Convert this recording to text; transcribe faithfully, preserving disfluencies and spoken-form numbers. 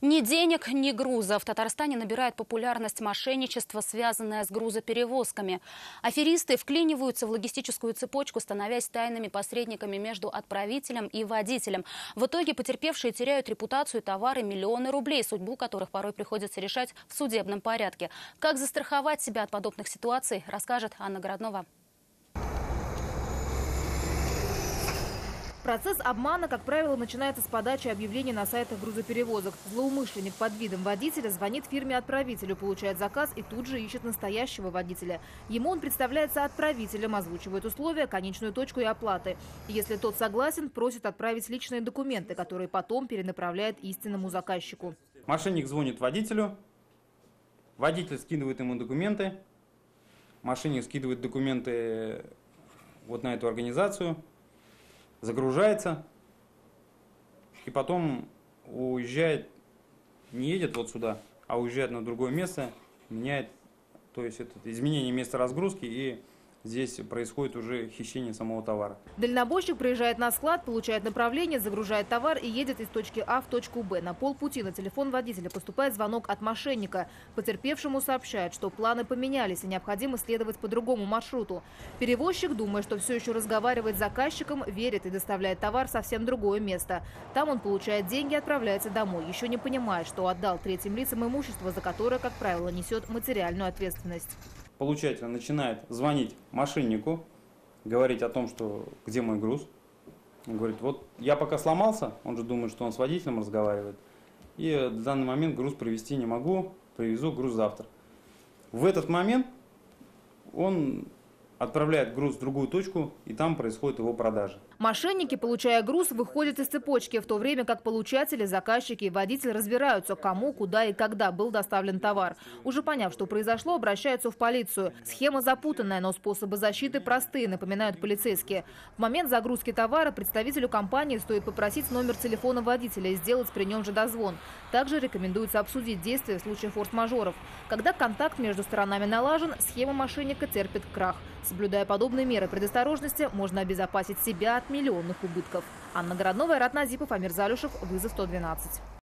Ни денег, ни груза. В Татарстане набирает популярность мошенничество, связанное с грузоперевозками. Аферисты вклиниваются в логистическую цепочку, становясь тайными посредниками между отправителем и водителем. В итоге потерпевшие теряют репутацию, товары, миллионы рублей, судьбу которых порой приходится решать в судебном порядке. Как застраховать себя от подобных ситуаций, расскажет Анна Городнова. Процесс обмана, как правило, начинается с подачи объявлений на сайтах грузоперевозок. Злоумышленник под видом водителя звонит фирме-отправителю, получает заказ и тут же ищет настоящего водителя. Ему он представляется отправителем, озвучивает условия, конечную точку и оплаты. Если тот согласен, просит отправить личные документы, которые потом перенаправляет истинному заказчику. Мошенник звонит водителю, водитель скидывает ему документы, мошенник скидывает документы вот на эту организацию. Загружается и потом уезжает, не едет вот сюда, а уезжает на другое место, меняет, то есть это изменение места разгрузки, и здесь происходит уже хищение самого товара. Дальнобойщик приезжает на склад, получает направление, загружает товар и едет из точки А в точку Б. На полпути на телефон водителя поступает звонок от мошенника. Потерпевшему сообщают, что планы поменялись и необходимо следовать по другому маршруту. Перевозчик, думая, что все еще разговаривает с заказчиком, верит и доставляет товар в совсем другое место. Там он получает деньги и отправляется домой, еще не понимая, что отдал третьим лицам имущество, за которое, как правило, несет материальную ответственность. Получатель начинает звонить мошеннику, говорить о том, что где мой груз. Он говорит, вот я пока сломался, он же думает, что он с водителем разговаривает. И в данный момент груз привезти не могу, привезу груз завтра. В этот момент он отправляет груз в другую точку, и там происходит его продажа. Мошенники, получая груз, выходят из цепочки, в то время как получатели, заказчики и водитель разбираются, кому, куда и когда был доставлен товар. Уже поняв, что произошло, обращаются в полицию. Схема запутанная, но способы защиты простые, напоминают полицейские. В момент загрузки товара представителю компании стоит попросить номер телефона водителя и сделать при нем же дозвон. Также рекомендуется обсудить действия в случае форс-мажоров. Когда контакт между сторонами налажен, схема мошенника терпит крах. Соблюдая подобные меры предосторожности, можно обезопасить себя от миллионных убытков. Анна Городнова, Айрат Назипов, Амир Залюшев, «Вызов сто двенадцать».